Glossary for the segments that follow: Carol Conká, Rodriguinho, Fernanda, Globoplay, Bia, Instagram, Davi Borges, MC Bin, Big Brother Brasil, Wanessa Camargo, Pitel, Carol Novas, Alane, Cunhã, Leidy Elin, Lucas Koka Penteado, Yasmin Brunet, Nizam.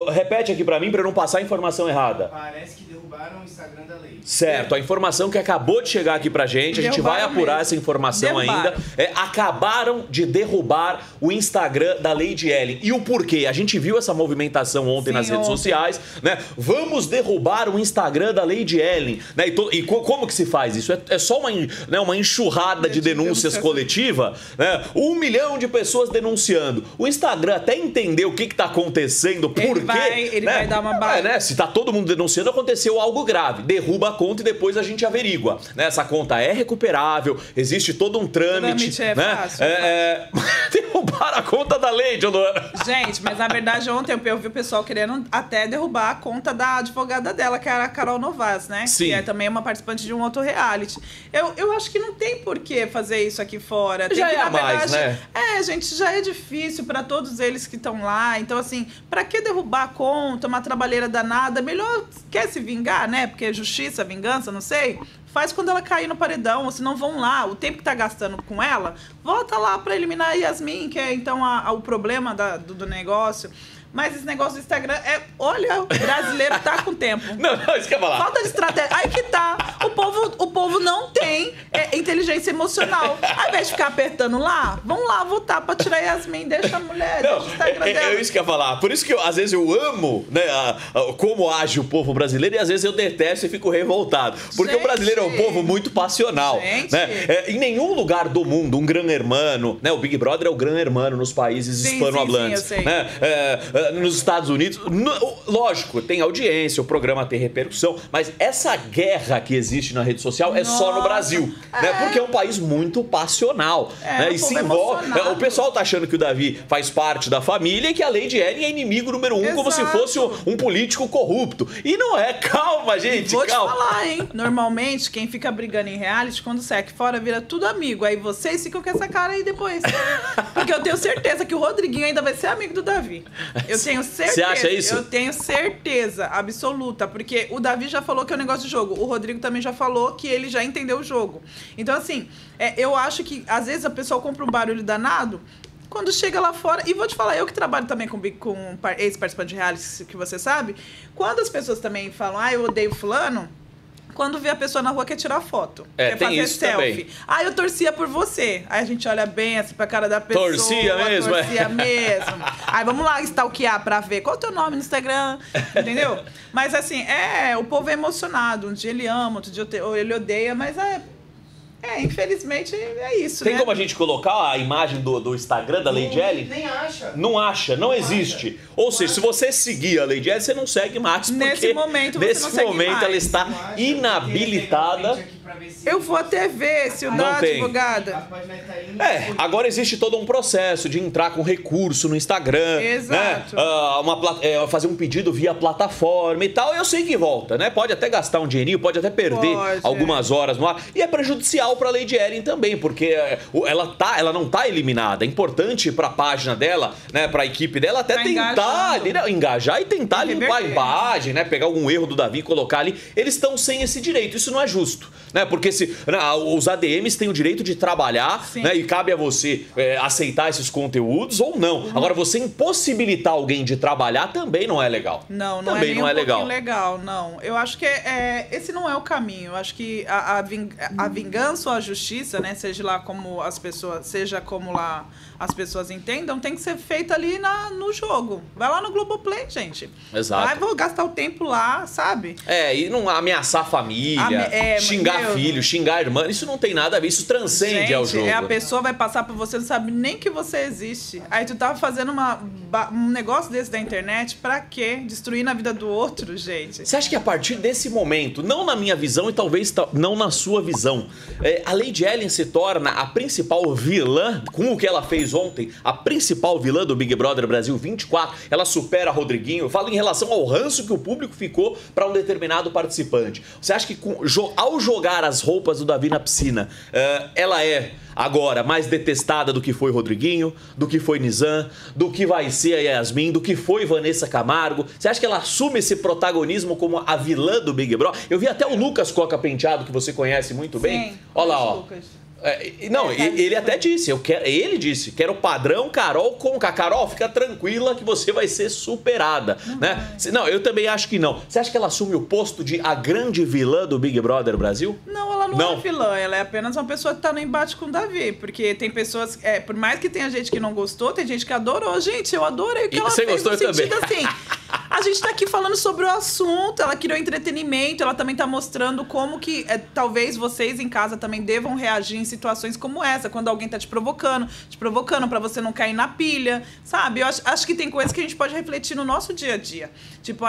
Repete aqui pra mim pra eu não passar a informação errada. Parece que derrubaram o Instagram da Leidy. Certo, a informação que acabou de chegar aqui pra gente, a gente vai apurar mesmo essa informação ainda. É, acabaram de derrubar o Instagram da Leidy Elin. E o porquê? A gente viu essa movimentação ontem nas redes sociais, né? Vamos derrubar o Instagram da Leidy Elin. Né? E como que se faz isso? É só uma enxurrada de denúncias coletiva, né? 1 milhão de pessoas denunciando. O Instagram até entendeu o que tá acontecendo, por ele vai dar uma barra. Se tá todo mundo denunciando, aconteceu algo grave. Derruba a conta e depois a gente averigua. Né? Essa conta é recuperável, existe todo um trâmite. Fácil. Derrubar a conta da Leidy, Luana. Gente, mas na verdade ontem eu vi o pessoal querendo até derrubar a conta da advogada dela, que era a Carol Novas, né? Sim. Que é também uma participante de um outro reality. Eu acho que não tem por que fazer isso aqui fora. Tem já que, na verdade, é, gente, já é difícil pra todos eles que estão lá. Então, assim, pra que derrubar a conta, uma trabalheira danada, melhor quer se vingar, né? Porque justiça, vingança, não sei. Faz quando ela cair no paredão, ou se não vão lá. O tempo que tá gastando com ela, volta lá pra eliminar a Yasmin, que é então o problema do negócio. Mas esse negócio do Instagram é... Olha, o brasileiro tá com tempo. Não, isso que eu ia falar. Falta de estratégia. Aí que tá. O povo não tem inteligência emocional. Ao invés de ficar apertando lá, vamos lá votar pra tirar Yasmin. Deixa a mulher, não, deixa o Instagram dela. É isso que eu ia falar. Por isso que às vezes eu amo, né, como age o povo brasileiro, e às vezes eu detesto e fico revoltado. Porque o brasileiro é um povo muito passional. Né? Em nenhum lugar do mundo, um gran hermano... Né? O Big Brother é o gran hermano nos países hispanohablantes. Sim, eu sei. Né? Nos Estados Unidos, lógico, tem audiência, o programa tem repercussão, mas essa guerra que existe na rede social é só no Brasil, né? Porque é um país muito passional, né? E se envolve. O pessoal tá achando que o Davi faz parte da família e que a Leidy Elin é inimigo número um, como se fosse um político corrupto. E não é, calma, gente, calma. Vou te falar, hein? Normalmente, quem fica brigando em reality, quando sai aqui fora, vira tudo amigo. Aí vocês ficam com essa cara aí depois. Porque eu tenho certeza que o Rodriguinho ainda vai ser amigo do Davi. Eu tenho certeza. Você acha isso? Eu tenho certeza absoluta, porque o Davi já falou que é um negócio de jogo, o Rodrigo também já falou que ele já entendeu o jogo. Então, assim, eu acho que às vezes a pessoa compra um barulho danado quando chega lá fora. E vou te falar, eu que trabalho também com ex-participante de reality, que você sabe, quando as pessoas também falam, ah, eu odeio fulano, quando vê a pessoa na rua, quer tirar foto. Quer fazer selfie. Também. Ah, eu torcia por você. Aí a gente olha bem assim pra cara da pessoa. Torcia mesmo? Torcia mesmo. Aí vamos lá stalkear pra ver qual é o teu nome no Instagram, entendeu? Mas assim, o povo é emocionado. Um dia ele ama, outro dia ele odeia, mas infelizmente é isso, né? Tem como a gente colocar a imagem do Instagram da Leidy Elin? Nem acha. Não acha, não existe. Ou seja, se você seguir a Leidy Elin, você não segue mais. Nesse momento, ela está inabilitada. Eu vou até ver se o da advogada... Agora existe todo um processo de entrar com recurso no Instagram. Exato. Né? Fazer um pedido via plataforma e tal. Eu sei que volta, né? Pode até gastar um dinheirinho, pode até perder algumas horas no ar. E é prejudicial para a Leidy Elin também, porque ela não tá eliminada. É importante para a página dela, né, para a equipe dela, até tentar engajar e tentar limpar a imagem, né? Pegar algum erro do Davi e colocar ali. Eles estão sem esse direito. Isso não é justo. Né? Porque os ADMs têm o direito de trabalhar, né? E cabe a você aceitar esses conteúdos ou não. Agora, você impossibilitar alguém de trabalhar também não é legal. Não também é nem legal, não. Eu acho que esse não é o caminho. Eu acho que a vingança ou a justiça, né? Seja como lá as pessoas entendam, tem que ser feita ali no jogo. Vai lá no Globoplay, gente. Exato. Vai, vou gastar o tempo lá, sabe? E não ameaçar a família, xingar filho, xingar irmã, isso não tem nada a ver, isso transcende ao jogo. A pessoa vai passar por você, não sabe nem que você existe. Aí tu tava fazendo um negócio desse da internet, pra quê? Destruir na vida do outro, gente. Você acha que a partir desse momento, não na minha visão e talvez não na sua visão, a Leidy Elin se torna a principal vilã, com o que ela fez ontem, a principal vilã do Big Brother Brasil 24, ela supera Rodriguinho? Eu falo em relação ao ranço que o público ficou pra um determinado participante. Você acha que ao jogar as roupas do Davi na piscina, ela é agora mais detestada do que foi Rodriguinho, do que foi Nizam, do que vai ser a Yasmin, do que foi Wanessa Camargo? Você acha que ela assume esse protagonismo como a vilã do Big Brother? Eu vi até o Lucas Koka Penteado, que você conhece muito bem. Olha lá, ó. Lucas. Não, ele até disse, ele disse, quero padrão Carol Conká. Carol, fica tranquila que você vai ser superada, né? Não, eu também acho que não. Você acha que ela assume o posto de a grande vilã do Big Brother Brasil? Não, ela não é vilã, ela é apenas uma pessoa que tá no embate com o Davi, porque tem pessoas, por mais que tenha gente que não gostou, tem gente que adorou. Gente, eu adorei o que ela fez, no sentido assim, a gente tá aqui falando sobre o assunto, ela criou entretenimento, ela também tá mostrando como que talvez vocês em casa também devam reagir em situações como essa, quando alguém tá te provocando pra você não cair na pilha, sabe? Eu acho que tem coisas que a gente pode refletir no nosso dia a dia. Tipo,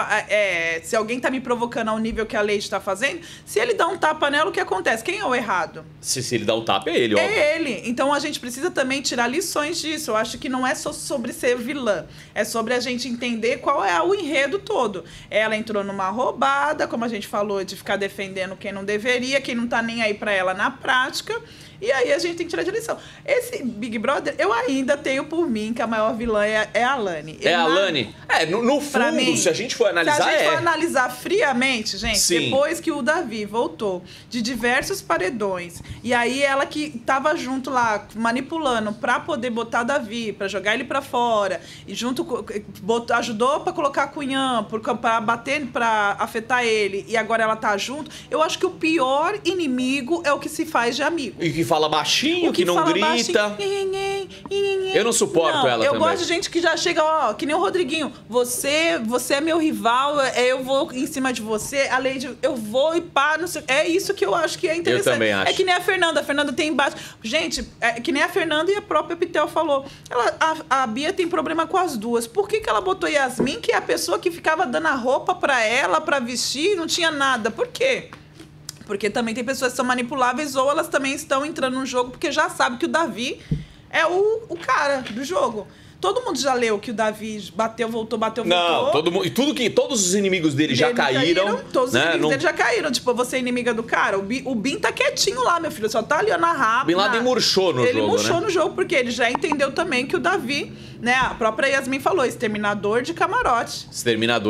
se alguém tá me provocando ao nível que a Leidy tá fazendo, se ele dá um tapa nela, o que acontece? Quem é o errado? Se ele dá um tapa, é ele, óbvio. É ele. Então a gente precisa também tirar lições disso. Eu acho que não é só sobre ser vilã, é sobre a gente entender qual é o enredo todo. Ela entrou numa roubada, como a gente falou, de ficar defendendo quem não deveria, quem não tá nem aí pra ela na prática. E aí a gente tem que tirar de lição. Esse Big Brother, eu ainda tenho por mim que a maior vilã é a Alane. É a Alane? No fundo, mim, se a gente for analisar, se a gente for analisar friamente, gente, sim. Depois que o Davi voltou de diversos paredões, e aí ela que tava junto lá, manipulando pra poder botar Davi, pra jogar ele pra fora, e ajudou pra colocar Cunhã, pra bater, pra afetar ele, e agora ela tá junto, eu acho que o pior inimigo é o que se faz de amigo. E que fala baixinho, que não grita. Eu não suporto ela também. Eu gosto de gente que já chega, ó, que nem o Rodriguinho. Você é meu rival, eu vou em cima de você. A Leidy, eu vou e pá, não sei. É isso que eu acho que é interessante. Eu também acho. É que nem a Fernanda. A Fernanda tem embaixo. Gente, é que nem a Fernanda e a própria Pitel falou. A Bia tem problema com as duas. Por que que ela botou Yasmin, que é a pessoa que ficava dando a roupa pra ela, pra vestir, não tinha nada? Por quê? Porque também tem pessoas que são manipuláveis ou elas também estão entrando no jogo porque já sabe que o Davi é o cara do jogo. Todo mundo já leu que o Davi bateu, voltou. Não, todo mundo, e tudo que todos os inimigos dele já caíram. Todos os inimigos dele já caíram. Tipo, você é inimiga do cara? O Bin tá quietinho lá, meu filho. Só tá ali na raba. Bin Laden murchou no jogo, né? Ele murchou no jogo porque ele já entendeu também que o Davi, né? A própria Yasmin falou, exterminador de camarote. Exterminador.